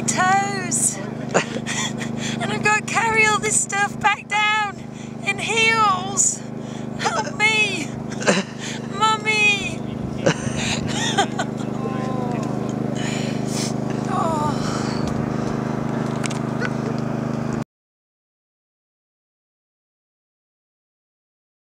my toes. And I've got to carry all this stuff back down in heels.